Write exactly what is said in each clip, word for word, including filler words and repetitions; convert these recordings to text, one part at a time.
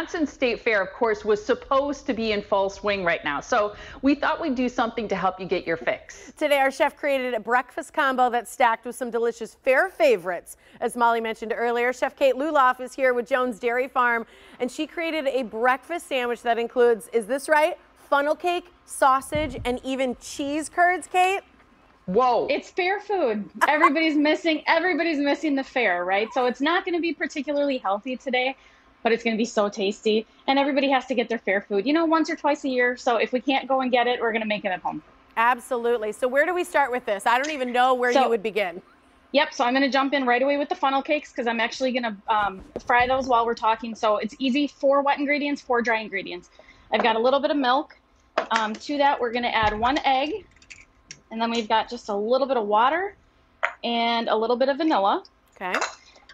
Wisconsin State Fair, of course, was supposed to be in full swing right now, so we thought we'd do something to help you get your fix. Today, our chef created a breakfast combo that's stacked with some delicious fair favorites. As Molly mentioned earlier, Chef Kate Lulloff is here with Jones Dairy Farm, and she created a breakfast sandwich that includes, is this right, funnel cake, sausage, and even cheese curds, Kate? Whoa. It's fair food. Everybody's missing, everybody's missing the fair, right? So it's not going to be particularly healthy today, but it's going to be so tasty, and everybody has to get their fair food, you know, once or twice a year. So if we can't go and get it, we're going to make it at home. Absolutely. So where do we start with this? I don't even know where so, you would begin. Yep. So I'm going to jump in right away with the funnel cakes, because I'm actually going to um, fry those while we're talking. So it's easy: four wet ingredients, four dry ingredients. I've got a little bit of milk. Um, to that, we're going to add one egg, and then we've got just a little bit of water and a little bit of vanilla. Okay.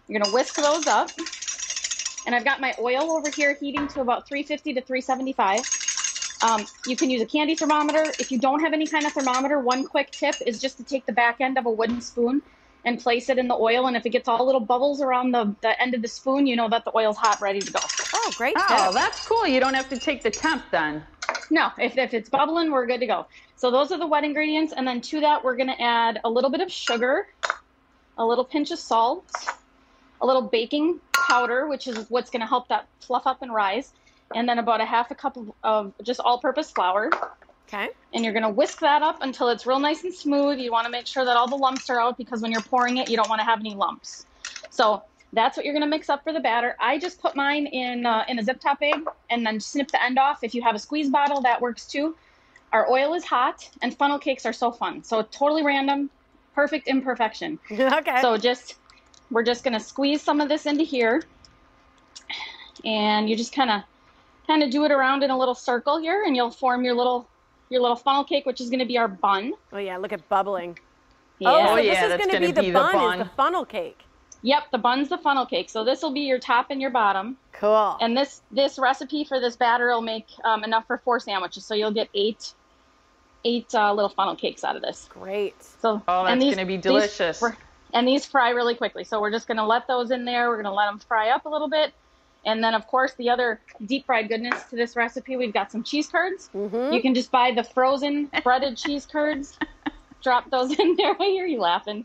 You're going to whisk those up. And I've got my oil over here heating to about three fifty to three seventy-five. Um, you can use a candy thermometer. If you don't have any kind of thermometer, one quick tip is just to take the back end of a wooden spoon and place it in the oil. And if it gets all little bubbles around the, the end of the spoon, you know that the oil's hot, ready to go. Oh, great. Oh, that's cool. You don't have to take the temp then. No, if, if it's bubbling, we're good to go. So those are the wet ingredients. And then to that, we're going to add a little bit of sugar, a little pinch of salt, a little baking powder, which is what's going to help that fluff up and rise, and then about a half a cup of, of just all-purpose flour. Okay. And you're going to whisk that up until it's real nice and smooth. You want to make sure that all the lumps are out, because when you're pouring it, you don't want to have any lumps. So that's what you're going to mix up for the batter. I just put mine in uh, in a zip-top egg and then snip the end off. If you have a squeeze bottle, that works too. Our oil is hot, and funnel cakes are so fun. So totally random, perfect imperfection. Okay. So just... We're just going to squeeze some of this into here, and you just kind of kind of do it around in a little circle here, and you'll form your little your little funnel cake, which is going to be our bun. Oh, yeah. Look at bubbling. Yeah. Oh, so this yeah, is going to be, be the, the bun, bun. Is the funnel cake. Yep. The bun's the funnel cake. So this will be your top and your bottom. Cool. And this, this recipe for this batter will make um, enough for four sandwiches. So you'll get eight eight uh, little funnel cakes out of this. Great. So, oh, that's going to be delicious. These, And these fry really quickly. So we're just going to let those in there. We're going to let them fry up a little bit. And then, of course, the other deep fried goodness to this recipe, we've got some cheese curds. Mm-hmm. You can just buy the frozen breaded cheese curds. Drop those in there. I hear you laughing.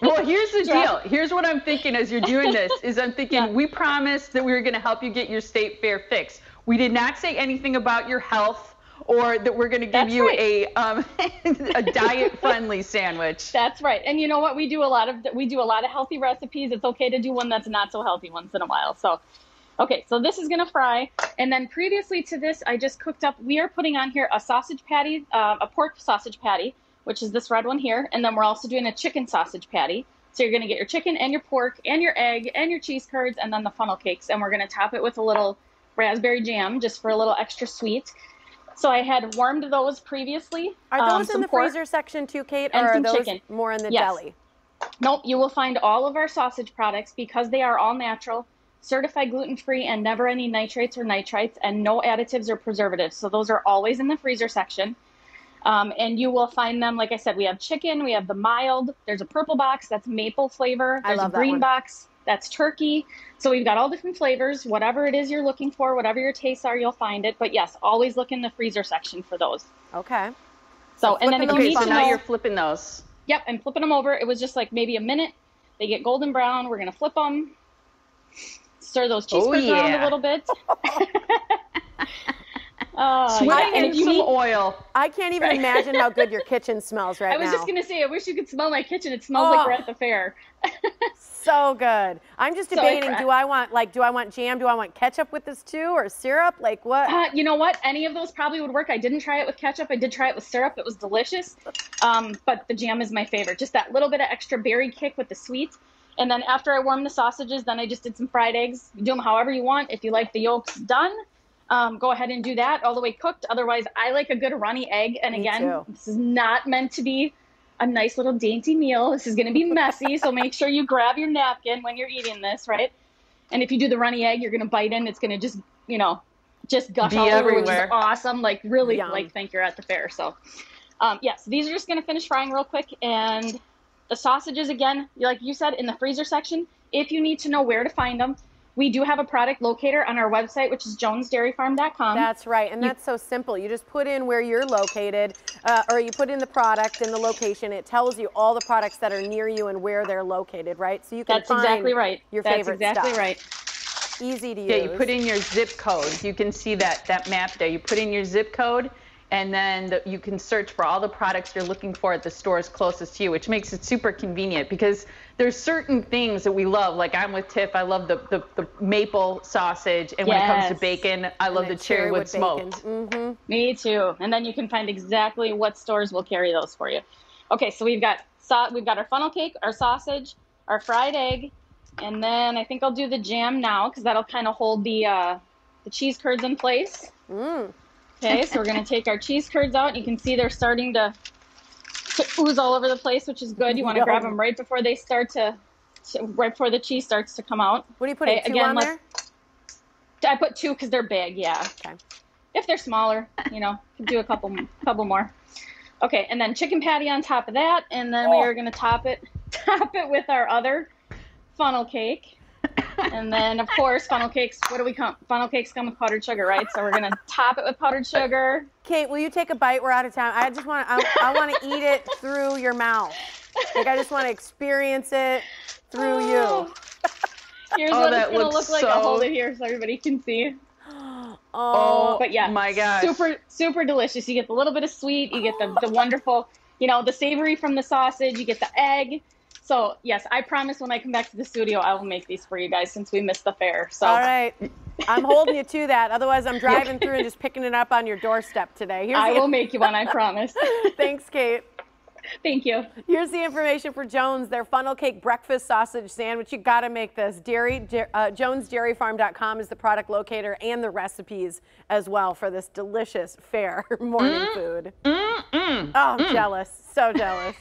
Well, here's the deal. Here's what I'm thinking as you're doing this is I'm thinking, yeah. We promised that we were going to help you get your state fair fix. We did not say anything about your health, or that we're going to give That's you right. a um, a diet-friendly sandwich. That's right. And you know what? We do a lot of we do a lot of healthy recipes. It's okay to do one that's not so healthy once in a while. So, okay. So this is going to fry. And then previously to this, I just cooked up. We are putting on here a sausage patty, uh, a pork sausage patty, which is this red one here. And then we're also doing a chicken sausage patty. So you're going to get your chicken and your pork and your egg and your cheese curds and then the funnel cakes. And we're going to top it with a little raspberry jam just for a little extra sweet. So I had warmed those previously. Are those um, in the pork. freezer section too, Kate, and or some are those chicken. more in the yes. deli? Nope, you will find all of our sausage products, because they are all natural, certified gluten-free, and never any nitrates or nitrites, and no additives or preservatives. So those are always in the freezer section. Um, and you will find them, like I said, we have chicken, we have the mild, there's a purple box, that's maple flavor, there's I love a green that one. box, that's turkey. So we've got all different flavors, whatever it is you're looking for, whatever your tastes are, you'll find it. But yes, always look in the freezer section for those. Okay. So, so and then if you need to know, now you're flipping those. Yep, I'm flipping them over. It was just like maybe a minute. They get golden brown. We're going to flip them. Stir those cheese curds oh, yeah. around a little bit. Oh, sweating yeah. in some need, oil. I can't even right. imagine how good your kitchen smells right now. I was now. just going to say, I wish you could smell my kitchen. It smells oh. like we're at the fair. So good. I'm just debating, so do I want like, do I want jam? Do I want ketchup with this too, or syrup? Like what? Uh, you know what? Any of those probably would work. I didn't try it with ketchup. I did try it with syrup. It was delicious. Um, but the jam is my favorite. Just that little bit of extra berry kick with the sweet. And then after I warmed the sausages, then I just did some fried eggs. You do them however you want. If you like the yolks done, Um, go ahead and do that all the way cooked. Otherwise, I like a good runny egg. And Me again, too. This is not meant to be a nice little dainty meal. This is going to be messy. So make sure you grab your napkin when you're eating this, right? And if you do the runny egg, you're going to bite in. It's going to just, you know, just gush be all over, which is awesome. Like really, Yum. like think you're at the fair. So um, yes, yeah, so these are just going to finish frying real quick. And the sausages, again, like you said, in the freezer section, if you need to know where to find them, We do have a product locator on our website, which is jones dairy farm dot com. That's right, and that's you, so simple. You just put in where you're located, uh, or you put in the product and the location. It tells you all the products that are near you and where they're located, right? So you can that's find exactly right. your that's favorite exactly stuff. That's exactly right. Easy to yeah, use. Yeah, you put in your zip code. You can see that, that map there. You put in your zip code, and then the, you can search for all the products you're looking for at the stores closest to you, which makes it super convenient because there's certain things that we love. Like I'm with Tiff, I love the, the, the maple sausage, and yes. when it comes to bacon, I love and the cherrywood smoked. Mm-hmm. Me too. And then you can find exactly what stores will carry those for you. Okay, so we've got so we've got our funnel cake, our sausage, our fried egg, and then I think I'll do the jam now because that'll kind of hold the uh, the cheese curds in place. Mm. Okay, so we're going to take our cheese curds out. You can see they're starting to, to ooze all over the place, which is good. You want to grab them right before they start to, to, right before the cheese starts to come out. What do you put, okay, two again, on there? I put two because they're big, yeah. Okay. If they're smaller, you know, do a couple, couple more. Okay, and then chicken patty on top of that, and then oh. we are going to top it, top it with our other funnel cake. And then, of course, funnel cakes. What do we come? Funnel cakes come with powdered sugar, right? So we're gonna top it with powdered sugar. Kate, will you take a bite? We're out of time. I just want I, I want to eat it through your mouth. Like I just want to experience it through oh. you. Here's oh, what it's gonna look like. So... I'll hold it here so everybody can see. Oh, but yeah, my gosh, super super delicious. You get the little bit of sweet. You get the the wonderful, you know, the savory from the sausage. You get the egg. So, yes, I promise when I come back to the studio, I will make these for you guys since we missed the fair. So. All right. I'm holding you to that. Otherwise, I'm driving through and just picking it up on your doorstep today. Here's I will make you one, I promise. Thanks, Kate. Thank you. Here's the information for Jones, their funnel cake breakfast sausage sandwich. You got to make this. Dairy, uh, jones dairy farm dot com is the product locator and the recipes as well for this delicious fair morning mm, food. Mm, mm, oh, I'm mm. jealous. So jealous.